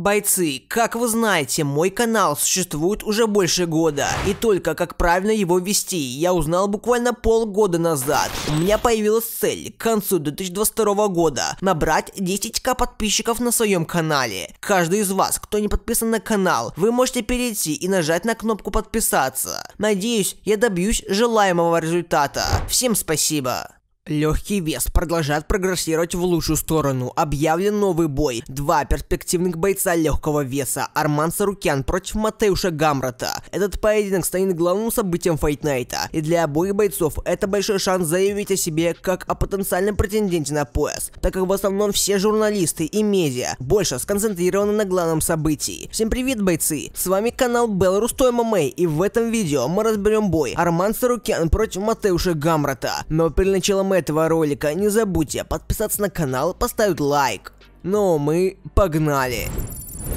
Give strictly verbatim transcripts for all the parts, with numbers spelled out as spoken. Бойцы, как вы знаете, мой канал существует уже больше года, и только как правильно его вести, я узнал буквально полгода назад. У меня появилась цель к концу две тысячи двадцать второго года набрать десять тысяч подписчиков на своем канале. Каждый из вас, кто не подписан на канал, вы можете перейти и нажать на кнопку подписаться. Надеюсь, я добьюсь желаемого результата. Всем спасибо. Легкий вес продолжает прогрессировать в лучшую сторону. Объявлен новый бой. Два перспективных бойца легкого веса. Арман Царукян против Матеуша Гамрота. Этот поединок станет главным событием Файтнайта. И для обоих бойцов это большой шанс заявить о себе как о потенциальном претенденте на пояс, так как в основном все журналисты и медиа больше сконцентрированы на главном событии. Всем привет, бойцы! С вами канал Беларусто эм эм а, и в этом видео мы разберем бой Арман Царукян против Матеуша Гамрота. Но перед началом этого ролика не забудьте подписаться на канал и поставить лайк. Ну, мы погнали.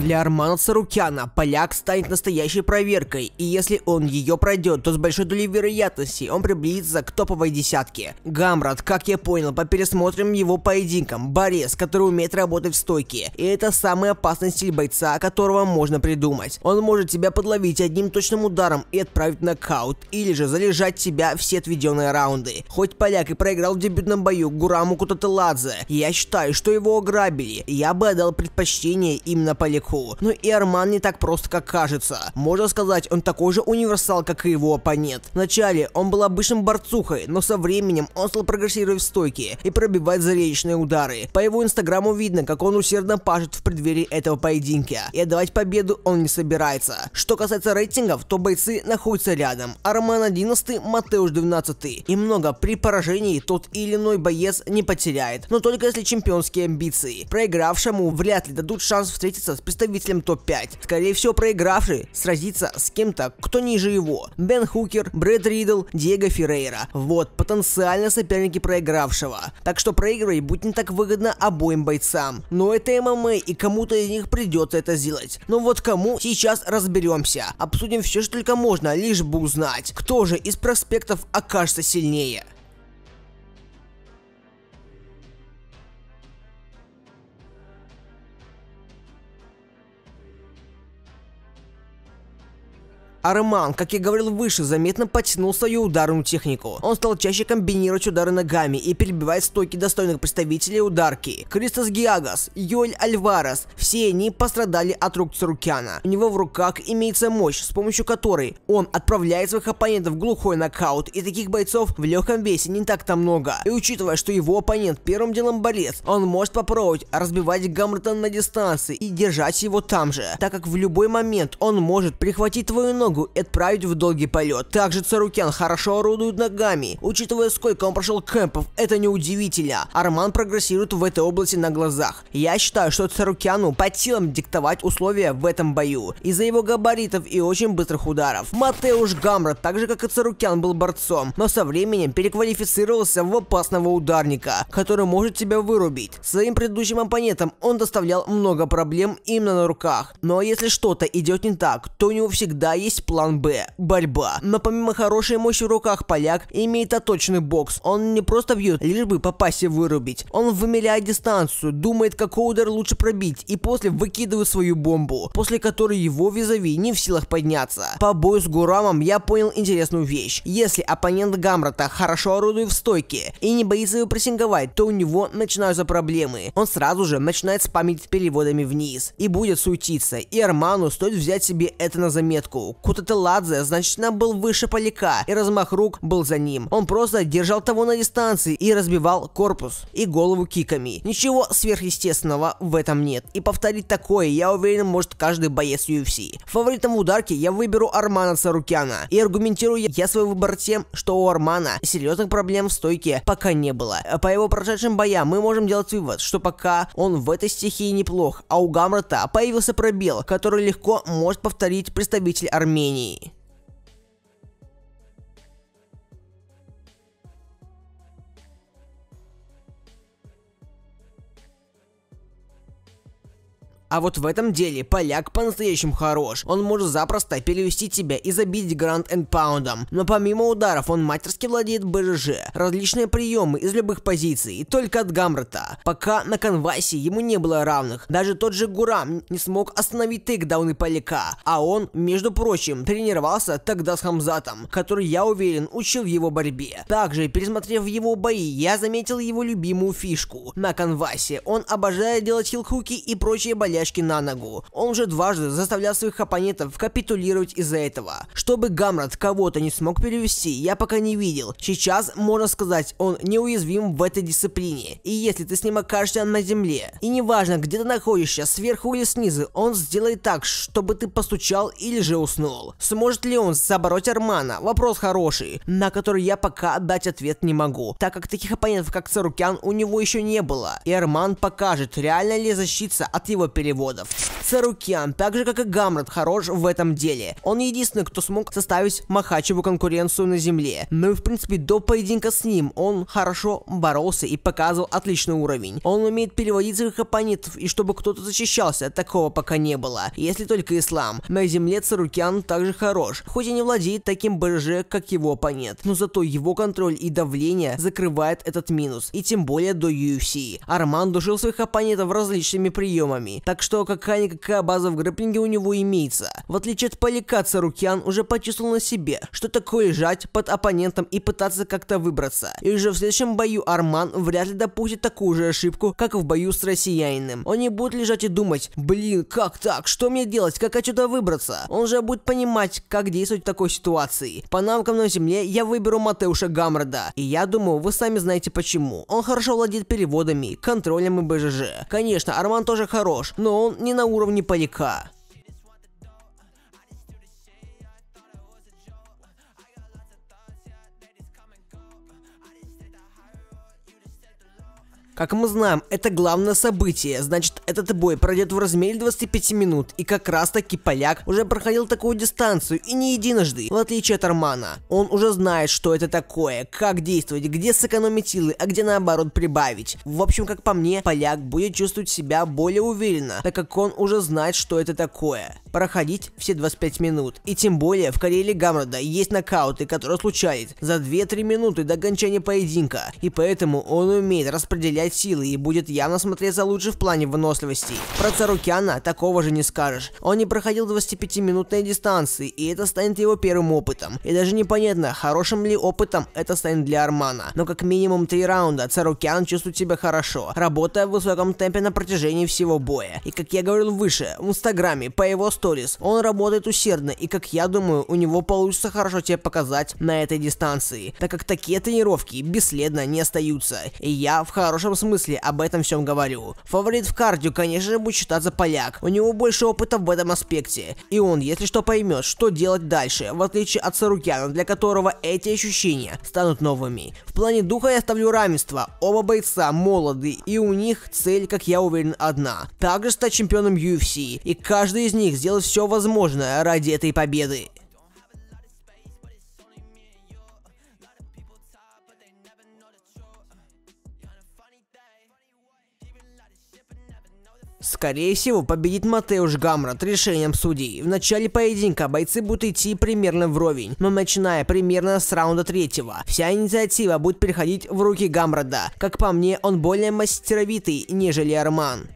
Для Армана Царукяна поляк станет настоящей проверкой, и если он ее пройдет, то с большой долей вероятности он приблизится к топовой десятке. Гамрот, как я понял по пересмотрим его поединкам, борец, который умеет работать в стойке, и это самый опасный стиль бойца, которого можно придумать. Он может тебя подловить одним точным ударом и отправить в нокаут, или же залежать тебя все отведенные раунды. Хоть поляк и проиграл в дебютном бою Гураму Кутателадзе, я считаю, что его ограбили, я бы отдал предпочтение именно поляку. Но и Арман не так просто, как кажется. Можно сказать, он такой же универсал, как и его оппонент. Вначале он был обычным борцухой, но со временем он стал прогрессировать в стойке и пробивать заречные удары. По его инстаграму видно, как он усердно пашет в преддверии этого поединка. И отдавать победу он не собирается. Что касается рейтингов, то бойцы находятся рядом. Арман одиннадцатый, Матеуш двенадцатый. И много при поражении тот или иной боец не потеряет. Но только если чемпионские амбиции. Проигравшему вряд ли дадут шанс встретиться с представителем топ пять. Скорее всего, проигравший сразится с кем-то, кто ниже его. Бен Хукер, Брэд Ридл, Диего Ферейра. Вот потенциально соперники проигравшего. Так что проигрывать будет не так выгодно обоим бойцам. Но это эм эм а, и кому-то из них придется это сделать. Но вот кому, сейчас разберемся. Обсудим все, что только можно, лишь бы узнать, кто же из проспектов окажется сильнее. Арман, как я говорил выше, заметно подтянул свою ударную технику. Он стал чаще комбинировать удары ногами и перебивать стойки достойных представителей ударки. Кристос Гиагас, Йоль Альварес, все они пострадали от рук Царукяна. У него в руках имеется мощь, с помощью которой он отправляет своих оппонентов в глухой нокаут, и таких бойцов в легком весе не так-то много. И учитывая, что его оппонент первым делом борец, он может попробовать разбивать Гамрота на дистанции и держать его там же, так как в любой момент он может прихватить твою ногу и отправить в долгий полет. Также Царукян хорошо орудует ногами. Учитывая, сколько он прошел кэмпов, это неудивительно. Арман прогрессирует в этой области на глазах. Я считаю, что Царукяну под силам диктовать условия в этом бою из-за его габаритов и очень быстрых ударов. Матеуш Гамрот, так же как и Царукян, был борцом, но со временем переквалифицировался в опасного ударника, который может тебя вырубить. Своим предыдущим оппонентам он доставлял много проблем именно на руках. Но если что-то идет не так, то у него всегда есть план Б – борьба. Но помимо хорошей мощи в руках, поляк имеет отточенный бокс. Он не просто бьет, лишь бы попасть и вырубить. Он вымеряет дистанцию, думает, какой удар лучше пробить, и после выкидывает свою бомбу, после которой его визави не в силах подняться. По бою с Гурамом я понял интересную вещь. Если оппонент Гамрота хорошо орудует в стойке и не боится его прессинговать, то у него начинаются проблемы. Он сразу же начинает спамить переводами вниз и будет суетиться. И Арману стоит взять себе это на заметку. Кутателадзе значительно был выше поляка, и размах рук был за ним. Он просто держал того на дистанции и разбивал корпус и голову киками. Ничего сверхъестественного в этом нет. И повторить такое, я уверен, может каждый боец ю эф си. Фаворитом в ударке я выберу Армана Царукяна. И аргументирую я свой выбор тем, что у Армана серьезных проблем в стойке пока не было. По его прошедшим боям мы можем делать вывод, что пока он в этой стихии неплох, а у Гамрота появился пробел, который легко может повторить представитель Армении. Армении. А вот в этом деле поляк по-настоящему хорош. Он может запросто перевести тебя и забить граунд энд паундом. Но помимо ударов он мастерски владеет БЖЖ, различные приемы из любых позиций, и только от Гамрота. Пока на конвасе ему не было равных. Даже тот же Гурам не смог остановить тейкдауны поляка. А он, между прочим, тренировался тогда с Хамзатом, который, я уверен, учил его борьбе. Также, пересмотрев его бои, я заметил его любимую фишку. На конвасе он обожает делать хилхуки и прочие боляки на ногу. Он уже дважды заставлял своих оппонентов капитулировать из-за этого. Чтобы Гамрот кого-то не смог перевести, я пока не видел. Сейчас, можно сказать, он неуязвим в этой дисциплине. И если ты с ним окажешься на земле, и неважно, где ты находишься, сверху или снизу, он сделает так, чтобы ты постучал или же уснул. Сможет ли он забороть Армана? Вопрос хороший, на который я пока дать ответ не могу, так как таких оппонентов, как Царукян, у него еще не было. И Арман покажет, реально ли защититься от его перевода. Царукян, так же как и Гамрот, хорош в этом деле. Он единственный, кто смог составить Махачеву конкуренцию на земле. Ну и в принципе до поединка с ним он хорошо боролся и показывал отличный уровень. Он умеет переводить своих оппонентов, и чтобы кто-то защищался, такого пока не было. Если только Ислам. На земле Царукян также хорош, хоть и не владеет таким БЖ, как его оппонент. Но зато его контроль и давление закрывает этот минус. И тем более до ю эф си. Арман душил своих оппонентов различными приемами. Так что какая-никакая база в грэпплинге у него имеется. В отличие от поляка, Царукян уже почувствовал на себе, что такое лежать под оппонентом и пытаться как-то выбраться. И уже в следующем бою Арман вряд ли допустит такую же ошибку, как в бою с россиянином. Он не будет лежать и думать: блин, как так, что мне делать, как отсюда выбраться? Он же будет понимать, как действовать в такой ситуации. По навыкам на земле я выберу Матеуша Гамрода. И я думаю, вы сами знаете почему. Он хорошо владеет переводами, контролем и БЖЖ. Конечно, Арман тоже хорош, но но он не на уровне поляка. Как мы знаем, это главное событие, значит, этот бой пройдет в размере двадцати пяти минут, и как раз таки поляк уже проходил такую дистанцию, и не единожды, в отличие от Армана. Он уже знает, что это такое, как действовать, где сэкономить силы, а где наоборот прибавить. В общем, как по мне, поляк будет чувствовать себя более уверенно, так как он уже знает, что это такое. Проходить все двадцать пять минут, и тем более в карьере Гамрода есть нокауты, которые случались за две-три минуты до окончания поединка, и поэтому он умеет распределять силы и будет явно смотреться лучше в плане выносливости. Про Царукяна такого же не скажешь. Он не проходил двадцатипятиминутной дистанции, и это станет его первым опытом. И даже непонятно, хорошим ли опытом это станет для Армана. Но как минимум три раунда Царукян чувствует себя хорошо, работая в высоком темпе на протяжении всего боя. И как я говорил выше, в инстаграме, по его сторис, он работает усердно, и как я думаю, у него получится хорошо тебе показать на этой дистанции, так как такие тренировки бесследно не остаются. И я в хорошем смысле об этом всем говорю. Фаворит в кардио, конечно же, будет считаться поляк. У него больше опыта в этом аспекте. И он, если что, поймет, что делать дальше, в отличие от Царукяна, для которого эти ощущения станут новыми. В плане духа я ставлю равенство. Оба бойца молоды, и у них цель, как я уверен, одна. Также стать чемпионом ю эф си. И каждый из них сделает все возможное ради этой победы. Скорее всего, победит Матеуш Гамрот решением судей. В начале поединка бойцы будут идти примерно вровень, но начиная примерно с раунда третьего, вся инициатива будет переходить в руки Гамрода. Как по мне, он более мастеровитый, нежели Арман.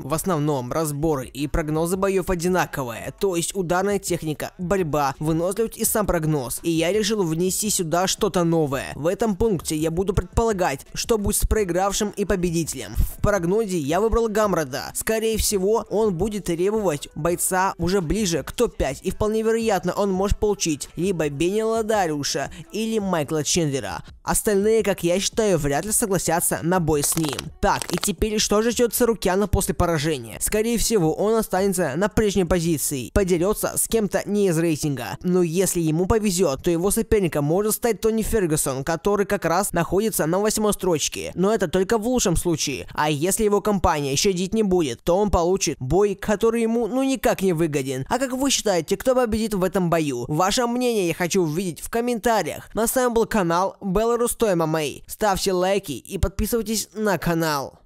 В основном разборы и прогнозы боев одинаковые, то есть ударная техника, борьба, выносливость и сам прогноз. И я решил внести сюда что-то новое. В этом пункте я буду предполагать, что будет с проигравшим и победителем. В прогнозе я выбрал Гамрода. Скорее всего, он будет требовать бойца уже ближе к топ пять, и вполне вероятно, он может получить либо Бенила Дарюша или Майкла Чендлера. Остальные, как я считаю, вряд ли согласятся на бой с ним. Так, и теперь что же ждет Царукяна после поражения? поражения. Скорее всего, он останется на прежней позиции, подерется с кем-то не из рейтинга. Но если ему повезет, то его соперником может стать Тони Фергюсон, который как раз находится на восьмой строчке. Но это только в лучшем случае. А если его компания щадить не будет, то он получит бой, который ему ну никак не выгоден. А как вы считаете, кто победит в этом бою? Ваше мнение я хочу увидеть в комментариях. На с вами был канал Беларусто эм эм а. Ставьте лайки и подписывайтесь на канал.